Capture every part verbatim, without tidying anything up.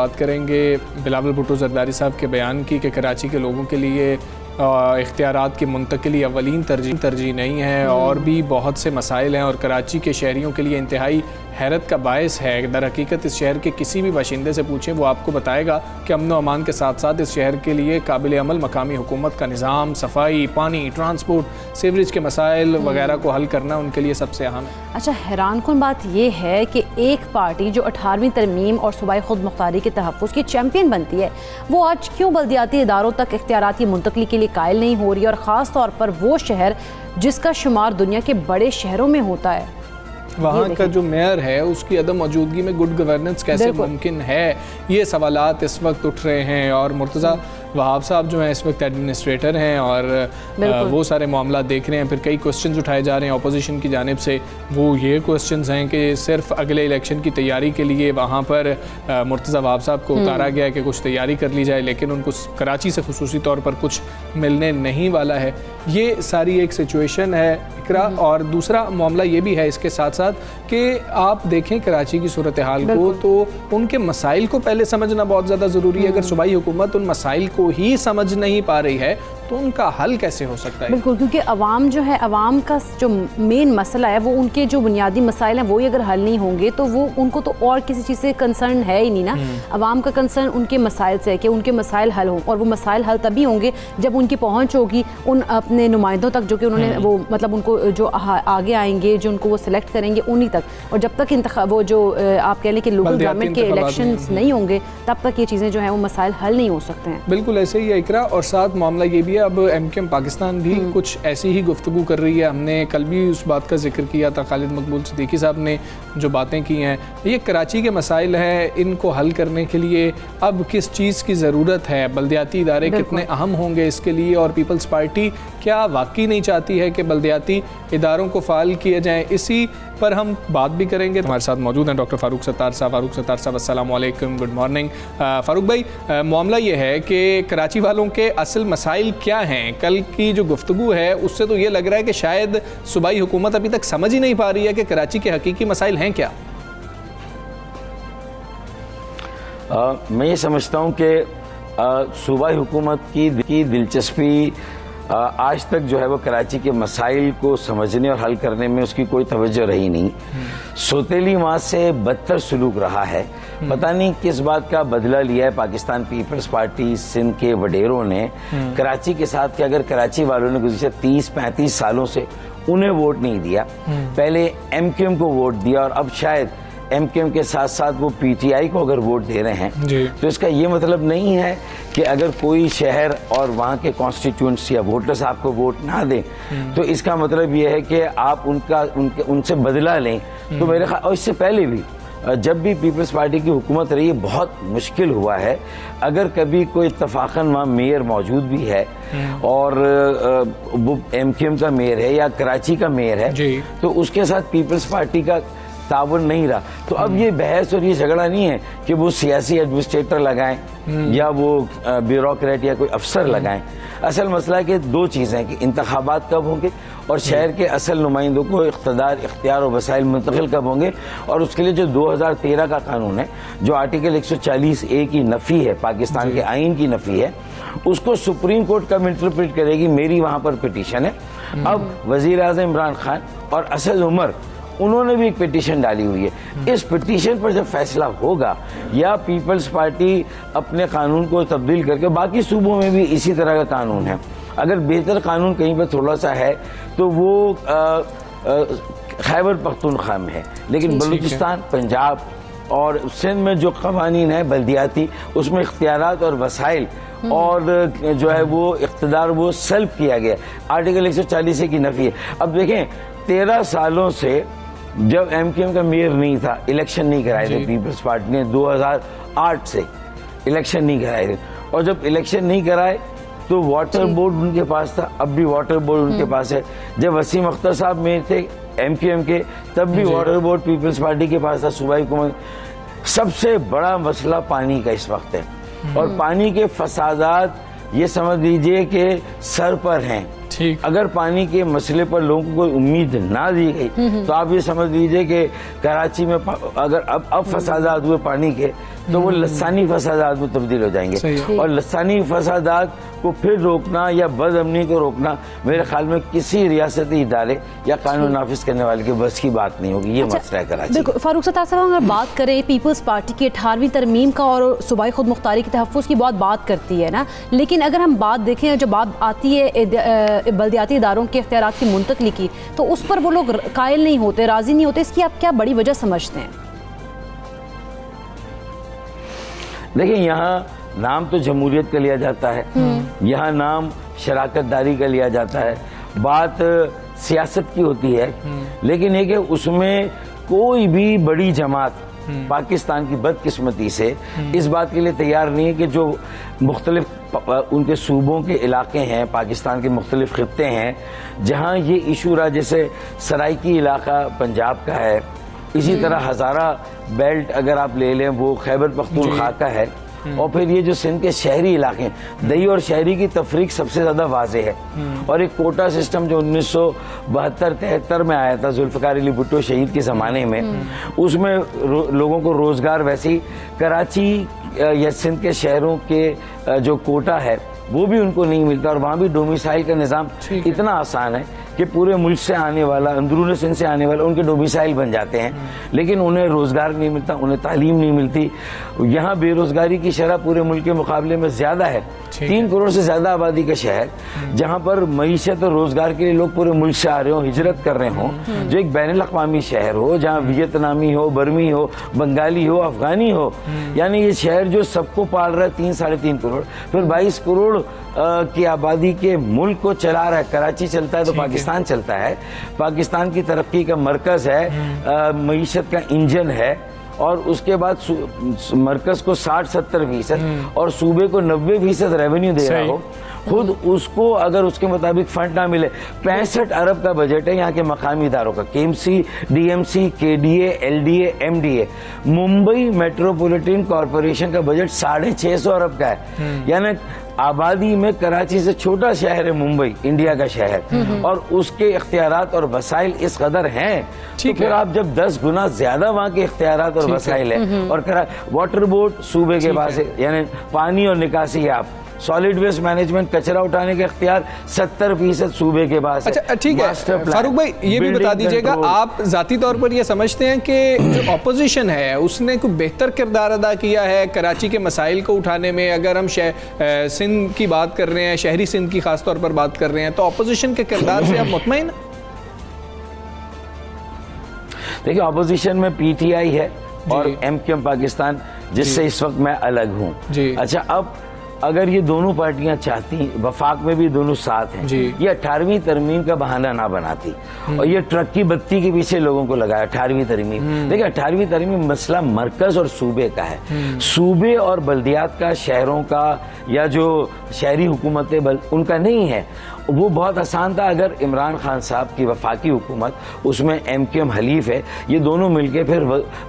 बात करेंगे बिलावल भुट्टो जरदारी साहब के बयान की कि कराची के लोगों के लिए इख्तियारात की मुंतकली अवलीन तरजीह तरजीह नहीं है और भी बहुत से मसाइल हैं और कराची के शहरियों के लिए इंतहाई हैरत का बायस है। दर हकीकत इस शहर के किसी भी बाशिंदे से पूछें वो आपको बताएगा कि अमन व अमान के साथ साथ इस शहर के लिए काबिल अमल मकामी हुकूमत का निज़ाम, सफाई, पानी, ट्रांसपोर्ट, सीवरेज के मसाइल वगैरह को हल करना उनके लिए सबसे अहम है। अच्छा, हैरान कन बात यह है कि एक पार्टी जो अठारहवीं तरमीम और सूबाई खुद मुख्तारी के तहफ़्फ़ुज़ की चैम्पियन बनती है वो आज क्यों बल्दियाती इदारों तक इख्तियारात की मुंतकली के लिए कायल नहीं हो रही, और ख़ास तौर पर वो शहर जिसका शुमार दुनिया के बड़े शहरों में होता है, वहाँ का जो मेयर है उसकी अदम मौजूदगी में गुड गवर्नेंस कैसे मुमकिन है? ये सवालात इस वक्त उठ रहे हैं। और मुर्तज़ा वहाब साहब जो हैं इस वक्त एडमिनिस्ट्रेटर हैं और वो सारे मामला देख रहे हैं। फिर कई क्वेश्चंस उठाए जा रहे हैं अपोजिशन की जानिब से, वो ये क्वेश्चंस हैं कि सिर्फ अगले इलेक्शन की तैयारी के लिए वहाँ पर मुर्तज़ा वहाब साहब को उतारा गया कि कुछ तैयारी कर ली जाए, लेकिन उनको कराची से खुसूसी तौर पर कुछ मिलने नहीं वाला है। ये सारी एक सिचुएशन है इकरा। और दूसरा मामला ये भी है इसके साथ साथ कि आप देखें कराची की सूरत हाल को, तो उनके मसाइल को पहले समझना बहुत ज़्यादा ज़रूरी है। अगर सूबाई हुकूमत उन मसाइल को ही समझ नहीं पा रही है तो उनका हल कैसे हो सकता है? बिल्कुल, क्योंकि अवाम जो है, अवाम का जो मेन मसला है वो उनके जो बुनियादी मसाइल हैं वही अगर हल नहीं होंगे तो वो उनको तो और किसी चीज़ से कंसर्न है ही नहीं ना। अवाम का कंसर्न उनके मसाइल से है कि उनके मसाइल हल हों, और वो मसाइल हल तभी होंगे जब उनकी पहुँच होगी उन अपने नुमाइंदों तक जो कि उन्होंने वो मतलब उनको जो आगे आएंगे जो उनको वो सिलेक्ट करेंगे उन्हीं तक। और जब तक इंतखा वो जो आप कह लें कि लोकल गवर्नमेंट के इलेक्शन नहीं होंगे तब तक ये चीज़ें जो हैं वो मसाइल हल नहीं हो सकते हैं। बिल्कुल ऐसे ही इकरा। और साथ मामला ये भी है, अब एमक्यूएम पाकिस्तान भी कुछ ऐसी ही गुफ्तगू कर रही है। हमने कल भी उस बात का जिक्र किया था, खालिद मकबूल सिद्दीकी साहब ने जो बातें की हैं, ये कराची के मसाइल हैं, इनको हल करने के लिए अब किस चीज़ की ज़रूरत है, बल्दियाती इदारे कितने अहम होंगे इसके लिए, और पीपल्स पार्टी क्या वाकई नहीं चाहती है कि बल्दियाती इदारों को फ़ाल किए जाएँ? इसी पर हम बात भी करेंगे। हमारे साथ मौजूद हैं डॉक्टर फारूक सत्तार साहब। फारूक सत्तार साहब अस्सलामुअलैकुम, गुड मॉर्निंग। फारूक भाई, मामला ये है कि कराची वालों के असल मसाइल क्या हैं? कल की जो गुफ्तगू है उससे तो ये लग रहा है कि शायद सूबाई हुकूमत अभी तक समझ ही नहीं पा रही है कि कराची के हकीकी मसाइल हैं क्या। आ, मैं ये समझता हूँ कि सूबाई हुकूमत की, की दिलचस्पी आज तक जो है वो कराची के मसाइल को समझने और हल करने में उसकी कोई तवज्जो रही नहीं। सोतेली माँ से बदतर सलूक रहा है, पता नहीं किस बात का बदला लिया है पाकिस्तान पीपल्स पार्टी सिंध के वडेरों ने कराची के साथ, कि अगर कराची वालों ने गुजरे तीस पैंतीस सालों से उन्हें वोट नहीं दिया, पहले एमक्यूएम को वोट दिया और अब शायद एमक्यूएम के साथ साथ वो पीटीआई को अगर वोट दे रहे हैं, तो इसका ये मतलब नहीं है कि अगर कोई शहर और वहाँ के कॉन्स्टिट्यूएंट्स या वोटर्स आपको वोट ना दें तो इसका मतलब ये है कि आप उनका उनके उनसे बदला लें। तो मेरे ख्याल, और इससे पहले भी जब भी पीपल्स पार्टी की हुकूमत रही है बहुत मुश्किल हुआ है। अगर कभी कोई इत्तफाक़न वहाँ मेयर मौजूद भी है और वो एमक्यूएम का मेयर है या कराची का मेयर है तो उसके साथ पीपल्स पार्टी का तावन नहीं रहा। तो अब ये बहस और ये झगड़ा नहीं है कि वो सियासी एडमिनिस्ट्रेटर लगाएं या वो ब्यूरोक्रेट या कोई अफसर लगाएं। असल मसला है कि दो चीज़ें हैं कि इंतखाबात कब होंगे और शहर के असल नुमाइंदों को इख्तियार इख्तियार और वसाइल मुंतकिल कब होंगे। और उसके लिए जो दो हज़ार तेरह का कानून है जो आर्टिकल एक सौ चालीस ए की नफ़ी है, पाकिस्तान के आइन की नफ़ी है, उसको सुप्रीम कोर्ट कब इंटरप्रेट करेगी? मेरी वहाँ पर पिटीशन है। अब वज़ीर आज़म इमरान खान और असल उमर उन्होंने भी एक पिटीशन डाली हुई है। इस पिटीशन पर जब फैसला होगा या पीपल्स पार्टी अपने कानून को तब्दील करके, बाकी सूबों में भी इसी तरह का कानून है, अगर बेहतर कानून कहीं पर थोड़ा सा है तो वो आ, आ, खैबर पख्तूनख्वा में है, लेकिन बलूचिस्तान, पंजाब और सिंध में जो कवानीन है बल्दियाती, उसमें इख्तियारात और वसाइल और जो है वो इख्तियार वो सल्ब किया गया, आर्टिकल एक सौ चालीस की नफ़ी है। अब देखें, तेरह सालों से जब एमक्यूएम का मेयर नहीं था, इलेक्शन नहीं कराए थे पीपल्स पार्टी ने, दो हज़ार आठ से इलेक्शन नहीं कराए थे, और जब इलेक्शन नहीं कराए तो वाटर बोर्ड उनके पास था, अब भी वाटर बोर्ड उनके पास है। जब वसीम अख्तर साहब मेयर थे एमक्यूएम के तब भी वाटर बोर्ड पीपल्स पार्टी के पास था, सूबाई हुकूमत। सबसे बड़ा मसला पानी का इस वक्त है, और पानी के फसादात ये समझ लीजिए कि सर पर हैं। अगर पानी के मसले पर लोगों को कोई उम्मीद ना दी गई तो आप ये समझ लीजिए कि कराची में अगर अब अब फसादात हुए पानी के तो वो लसानी फसादात में तब्दील हो जाएंगे। और लसानी फसादात को फिर रोकना या बदअमनी को रोकना मेरे ख्याल में किसी रियासती इदारे या कानून नाफिज करने वाले के बस की बात नहीं होगी। ये मसला है कराची। देखो फारूक सत्तार साहब, अगर बात करें पीपल्स पार्टी की अठारहवीं तरमीम का और सूबाई खुद मुख्तारी के तहफ़्फ़ुज़ की बहुत बात करती है ना, लेकिन अगर हम बात देखें जो बात आती है बल्दियाती इदारों के इख्तियारात की मुंतकली की, तो उस पर वो लोग कायल नहीं होते, राज़ी नहीं होते। इसकी आप क्या बड़ी वजह समझते हैं? देखिए, यहाँ नाम तो जमहूरियत का लिया जाता है, यहाँ नाम शराकत दारी का लिया जाता है, बात सियासत की होती है, लेकिन ये कि उसमें कोई भी बड़ी जमात पाकिस्तान की बदकिस्मती से इस बात के लिए तैयार नहीं है कि जो मुख्तलिफ उनके सूबों के इलाके हैं, पाकिस्तान के मुख्तलिफ खित्ते हैं जहाँ ये इशू रहा, जैसे सराइकी इलाका पंजाब का है, इसी तरह हज़ारा बेल्ट अगर आप ले लें वो खैबर पख्तूनख्वा का है, और फिर ये जो सिंध के शहरी इलाके हैं, दही और शहरी की तफरीक सबसे ज़्यादा वाज़े है। और एक कोटा सिस्टम जो उन्नीस सौ बहत्तर तिहत्तर में आया था जुल्फ़िकार अली भुट्टो शहीद के ज़माने में, उसमें लोगों को रोज़गार, वैसे ही कराची या सिंध के शहरों के जो कोटा है वो भी उनको नहीं मिलता, और वहाँ भी डोमिसाइल का निज़ाम इतना आसान है कि पूरे मुल्क से आने वाला, अंदरून सिंध से आने वाला उनके डोमिसाइल बन जाते हैं, लेकिन उन्हें रोज़गार नहीं मिलता, उन्हें तालीम नहीं मिलती। यहाँ बेरोज़गारी की शरह पूरे मुल्क के मुकाबले में ज़्यादा है, तीन करोड़ से ज़्यादा आबादी का शहर जहाँ पर मईशत और रोज़गार के लिए लोग पूरे मुल्क से आ रहे हों, हिजरत कर रहे हों, जो एक बैनुल अक़वामी शहर हो जहाँ वियतनामी हो, बर्मी हो, बंगाली हो, अफ़गानी हो, यानी ये शहर जो सबको पाल रहा है, तीन साढ़े तीन करोड़ फिर बाईस करोड़ की आबादी के मुल्क को चला रहा है। कराची चलता है तो पाकिस्तान चलता है, पाकिस्तान की तरक्की का मरकज़ है, मईशत का इंजन है, और उसके बाद मरकज़ को साठ सत्तर फीसद और सूबे को नब्बे फीसद रेवेन्यू दे रहा हो, खुद उसको अगर उसके मुताबिक फंड ना मिले। पैंसठ अरब का बजट है यहाँ के मकामी इदारों का, K M C, D M C, K D A, L D A, M D A. Mumbai metropolitan corporation का बजट साढ़े छः सौ अरब का है, यानी आबादी में कराची से छोटा शहर है मुंबई, इंडिया का शहर, और उसके इख्तियारात और वसाइल इस कदर हैं, तो फिर आप जब दस गुना ज्यादा वहाँ के इख्तियारात और वसाइल हैं। और करा वाटर बोर्ड सूबे के पास है, यानी पानी और निकासी, आप सॉलिड वेस्ट मैनेजमेंट, कचरा उठाने के अख्तियार सत्तर फीसद सूबे के पास। अच्छा ठीक है फारूक भाई, ये भी बता दीजिएगा, आप जाती तौर पर ये समझते हैं कि जो अपोजिशन है उसने कोई बेहतर किरदार अदा किया है कराची के मसाइल को उठाने में? अगर हम सिंध की बात कर रहे हैं, शहरी सिंध की खास तौर पर बात कर रहे हैं, तो अपोजिशन के किरदार से आप मुतमईन? देखिए, अपोजिशन में पी टी आई है और एम क्यू एम पाकिस्तान, जिससे इस वक्त मैं अलग हूँ। अच्छा, अब अगर ये दोनों पार्टियां चाहती, वफाक में भी दोनों साथ हैं, ये अठारहवीं तरमीम का बहाना ना बनाती, और ये ट्रक की बत्ती के पीछे लोगों को लगाया अठारहवीं तरमीम। देखिए, अठारहवीं तरमीम मसला मरकज और सूबे का है, सूबे और बल्दियात का, शहरों का या जो शहरी हुकूमतें उनका नहीं है। वो बहुत आसान था अगर इमरान खान साहब की वफाकी हुकूमत, उसमें एम क्यू एम हलीफ है, ये दोनों मिलके, फिर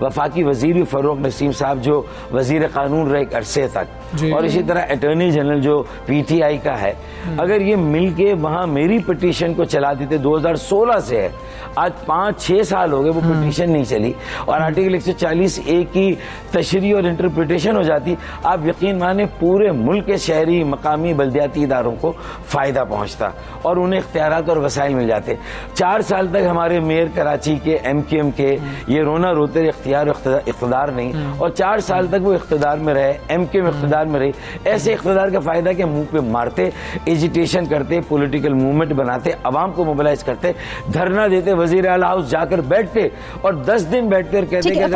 वफाकी वजीर भी फरूख नसीम साहब जो वजीर कानून रहे एक अरसे तक, और इसी तरह अटर्नी जनरल जो पी टी आई का है, अगर ये मिलके वहाँ मेरी पटिशन को चला देते, दो हज़ार सोलह से है, आज पाँच छः साल हो गए वो पटिशन नहीं चली, और आर्टिकल एक सौ चालीस ए की तशरीह और इंटरप्रिटेशन हो जाती, आप यकीन माने पूरे मुल्क के शहरी मकामी बल्दियाती इदारों को फ़ायदा पहुँचता और उन्हें इख्तियारात और वसाइल मिल जाते। चार साल तक हमारे मेयर कराची के, एम क्यू एम के, ये रोना रोते इख्तियार इख्तिदार नहीं, और चार साल तक वो इख्तिदार में रहे, एम क्यू एम इख्तिदार में रही। ऐसे इख्तिदार का फ़ायदा के मुंह पे मारते, एजिटेशन करते, पॉलिटिकल मूवमेंट बनाते, आवाम को मोबिलाइज करते, धरना देते, वजीर आला हाउस जाकर बैठते और दस दिन बैठकर कहते हैं।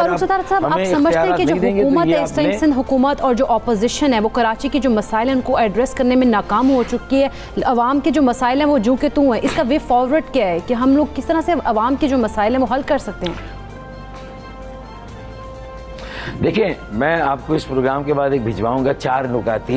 जो अपोजिशन है वो कराची की जो मसाइल है उनको एड्रेस करने में नाकाम हो चुकी है, आवाम के जो मसाइल हैं वो जू के तू हैं, इसका वे फॉरवर्ड क्या है कि हम लोग किस तरह से आवाम के जो मसाइल हैं वो हल कर सकते हैं? देखिए, मैं आपको इस प्रोग्राम के बाद एक भिजवाऊंगा चार नुकाती,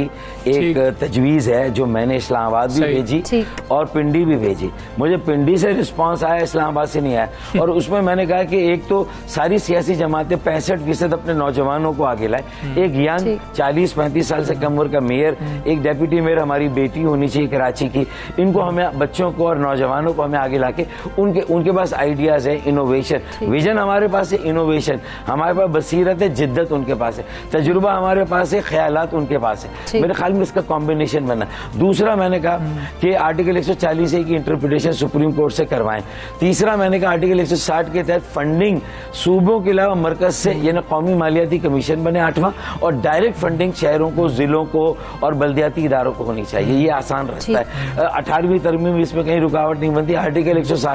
एक तजवीज़ है जो मैंने इस्लामाबाद भी भेजी और पिंडी भी भेजी। मुझे पिंडी से रिस्पांस आया, इस्लामाबाद से नहीं आया, और उसमें मैंने कहा कि एक तो सारी सियासी जमातें पैंसठ फीसद अपने नौजवानों को आगे लाए, एक यंग चालीस पैंतीस साल से कम उम्र का मेयर, एक डेप्यूटी मेयर हमारी बेटी होनी चाहिए कराची की, इनको, हमें बच्चों को और नौजवानों को हमें आगे ला के, उनके उनके पास आइडियाज़ है, इनोवेशन विजन हमारे पास है, इनोवेशन हमारे पास, बसीरत है, शिद्दत उनके पास है, तजुर्बा हमारे पास है, ख्यालात उनके पास है। मेरे ख्याल में इसका कॉम्बिनेशन बनना। दूसरा मैंने कहा कि आर्टिकल एक सौ चालीस की इंटरप्रिटेशन सुप्रीम कोर्ट से करवाएं। तीसरा मैंने कहा आर्टिकल एक सौ साठ के तहत फंडिंग सूबों के अलावा मरकज से यानी कौमी मालियाती कमीशन बने आठवां, और डायरेक्ट फंडिंग शहरों को, जिलों को और बल्दियाती इदारों को होनी चाहिए। ये आसान रहता है। अठारहवीं तरमीम इसमें कहीं रुकावट नहीं बनती। आर्टिकल एक सौ साठ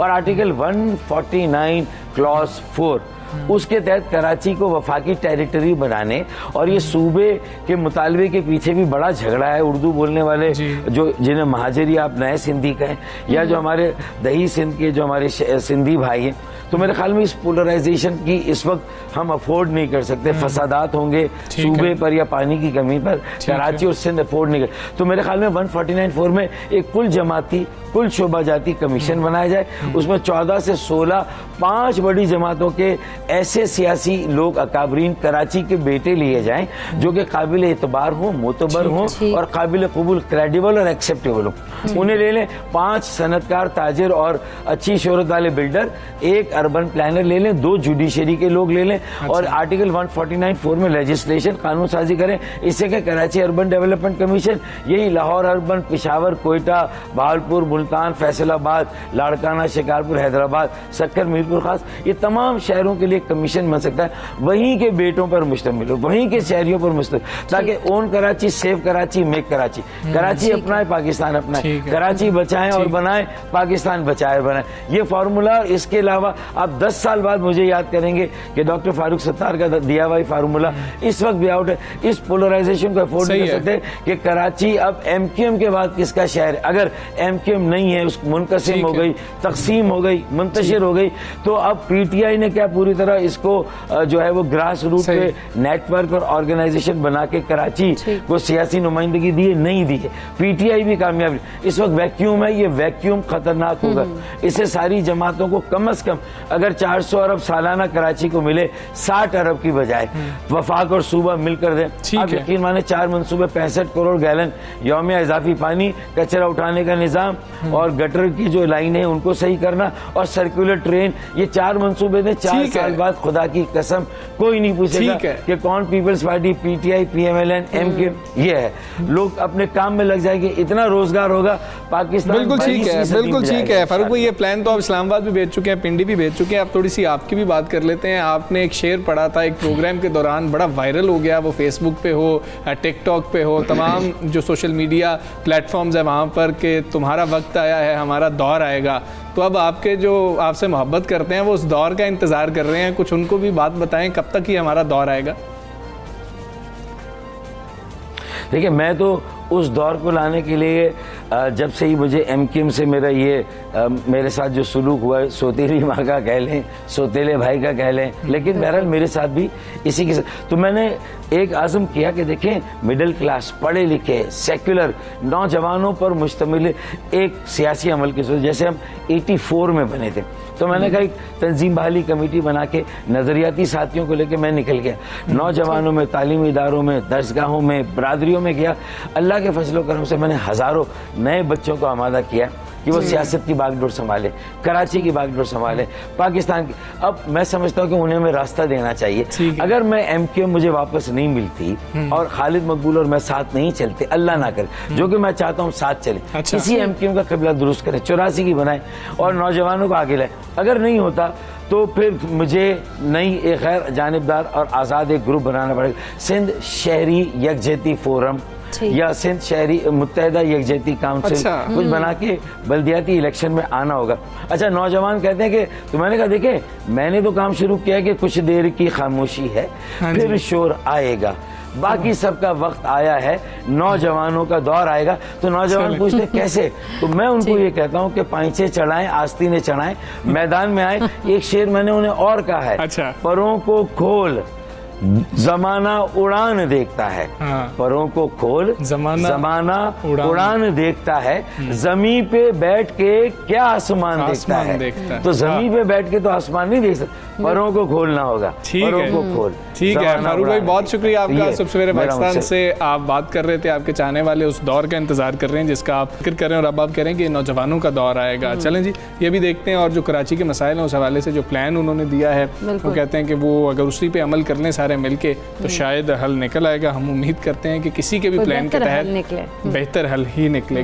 और article one forty nine clause four उसके तहत कराची को वफाकी टेरिटरी बनाने, और ये सूबे के मुतालबे के पीछे भी बड़ा झगड़ा है। उर्दू बोलने वाले जो जिन्हें महाजरी आप नए सिंधी कहें, या जो हमारे दही सिंध के जो हमारे सिंधी भाई हैं, तो मेरे ख्याल में इस पोलराइजेशन की इस वक्त हम अफोर्ड नहीं कर सकते। फसादात होंगे सूबे पर या पानी की कमी पर, कराची और सिंध अफोर्ड नहीं कर। तो मेरे ख्याल में वन फोर्टी नाइन फोर में एक कुल जमाती कुल शोभा जाती कमीशन बनाया जाए। उसमें चौदह से सोलह पांच बड़ी जमातों के ऐसे सियासी लोग अकाबरीन कराची के बेटे लिए जाएं जो कि काबिल एतबार हों, मोतबर हों और काबिल कबूल, क्रेडिबल और एक्सेप्टेबल हों। उन्हें ले लें। पांच सनतकार, ताजिर और अच्छी शोहरत वाले बिल्डर, एक अर्बन प्लानर ले लें, दो जुडिशरी के लोग ले लें। और article one forty nine four में लेजिस्लेशन कानून साजी करें। इससे क्या कराची अर्बन डेवलपमेंट कमीशन यही लाहौर अर्बन, पिशावर, कोयटा, बहावलपुर, मुल्तान, फैसलाबाद, लाड़काना, शिकारपुर, हैदराबाद, सक्कर, मीरपुर खास, ये तमाम शहरों के लिए कमीशन बन सकता है। वहीं के बेटों पर मुश्तमिल हो, वहीं के शहरियों पर मुश्तमिल, ताकि own Karachi, save Karachi, make Karachi, Karachi अपनाए, पाकिस्तान अपनाए, कराची बचाएं और बनाएं, पाकिस्तान बचाए और बनाए, ये फार्मूला। इसके अलावा आप दस साल बाद मुझे याद करेंगे कि डॉक्टर फारूक सत्तार का दिया हुआ फार्मूला इस वक्त भी आउट है। इस पोलराइजेशन को अफोर्ड नहीं कर सकते कि कराची अब एम क्यू एम के बाद किसका शहर है। अगर एम क्यू एम नहीं है, उस मुनकसिम हो गई, तकसीम हो गई, मुंतशिर हो गई, तो अब पीटीआई ने क्या पूरी तरह इसको जो है वो ग्रास रूट पे नेटवर्क और ऑर्गेनाइजेशन बना के कराची को सियासी नुमाइंदगी दी है? नहीं दी है। पीटीआई भी कामयाब इस वक्त वैक्यूम है। ये वैक्यूम खतरनाक होगा। इससे सारी जमातों को कम अज कम अगर चार सौ अरब सालाना कराची को मिले साठ अरब की बजाय, वफाक और सूबा मिलकर दें। आप यकीन माने चार मनसूबे पैंसठ करोड़ गैलन यौमिया इजाफी पानी, कचरा उठाने का निजाम और गटर की जो लाइन है उनको सही करना और सर्कुलर ट्रेन, ये चार मनसूबे थे। चार साल बाद खुदा की कसम कोई नहीं पूछेगा कि कौन पीपल्स पार्टी, पीटीआई, पीएमएल-एन, एमक्यूएम ये है। लोग अपने काम में लग जाएंगे, इतना रोजगार होगा पाकिस्तान। बिल्कुल ठीक है, बिल्कुल ठीक है फारूक भाई, ये प्लान तो आप इस्लामाबाद भी भेज चुके हैं, पिंडी भी भेज चुके हैं। आप थोड़ी सी आपकी भी बात कर लेते हैं। आपने एक शेर पढ़ा था एक प्रोग्राम के दौरान, बड़ा वायरल हो गया, वो फेसबुक पे हो, टिकटॉक पे हो, तमाम जो सोशल मीडिया प्लेटफॉर्म्स है वहाँ पर, कि तुम्हारा वक्त आया है, हमारा दौर आएगा। तो अब आपके जो आपसे मोहब्बत करते हैं वो उस दौर का इंतज़ार कर रहे हैं, कुछ उनको भी बात बताएं, कब तक ही हमारा दौर आएगा? देखिए, मैं तो उस दौर को लाने के लिए जब से ही मुझे एमक्यूएम से मेरा ये आ, मेरे साथ जो सुलूक हुआ है, सोतेली माँ का कह लें, सोतेले भाई का कह लें, लेकिन बहरहाल मेरे साथ भी इसी के साथ, तो मैंने एक आज़म किया कि देखें, मिडिल क्लास, पढ़े लिखे, सेक्युलर नौजवानों पर मुश्तमिल एक सियासी अमल की सूरत, जैसे हम चौरासी में बने थे, तो मैंने कहा एक तंजीम बहाली कमेटी बना के नज़रियाती साथियों को लेकर मैं निकल गया। नौजवानों में, तालीमी इदारों में, दर्सगाहों में, बरदरीों में गया। अल्लाह के फजलो करम से मैंने हज़ारों नए बच्चों को आमादा किया कि वो सियासत की बागडोर संभाले, कराची की बागडोर संभाले, पाकिस्तान की। अब मैं समझता हूँ कि उन्हें मैं रास्ता देना चाहिए। अगर मैं एमक्यूएम मुझे वापस नहीं मिलती और खालिद मकबूल और मैं साथ नहीं चलते, अल्लाह ना करे, जो कि मैं चाहता हूँ साथ चले, अच्छा। इसी एमक्यूएम का कबीला दुरुस्त करें, चौरासी की बनाए और नौजवानों को आगे लाए। अगर नहीं होता तो फिर मुझे नई एक गैर जानिबदार और आज़ाद एक ग्रुप बनाना पड़ेगा, सिंध शहरी यकजहती फोरम या सिंध शहरी मुत्तहदा यकजहती काउंसिल, अच्छा। कुछ बना के बल्दियाती इलेक्शन में आना होगा। अच्छा, नौजवान कहते हैं कि, तो मैंने कहा देखे, मैंने तो काम शुरू किया है कि कुछ देर की खामोशी है, फिर शोर आएगा, बाकी सबका वक्त आया है, नौजवानों का दौर आएगा। तो नौजवान पूछते कैसे, तो मैं उनको ये कहता हूँ कि पाइचे चढ़ाएं, आस्तीने चढ़ाएं, मैदान में आए। एक शेर मैंने उन्हें और कहा है, अच्छा। परों को खोल जमाना उड़ान देखता है, हाँ। परों को खोल जमाना, जमाना उड़ान, उड़ान देखता है, जमी पे बैठ के क्या आसमान देखता, देखता है। तो जमी पे बैठ के तो आसमान नहीं देख सकता, परों को खोलना होगा, परों को खोल। ठीक है फारूक भाई, बहुत शुक्रिया आपका। सबसे पहले पाकिस्तान से आप बात कर रहे थे, आपके चाहने वाले उस दौर का इंतजार कर रहे हैं जिसका आप फिक्र कर रहे हैं, और अब आप कह रहे हैं कि नौजवानों का दौर आएगा। चलें जी, ये भी देखते हैं। और जो कराची के मसाइल हैं उस हवाले से जो प्लान उन्होंने दिया है, वो कहते हैं कि वो अगर उसी पे अमल करने सारे करें मिलके तो शायद हल निकल आएगा। हम उम्मीद करते हैं कि किसी के भी प्लान के तहत बेहतर हल ही निकले।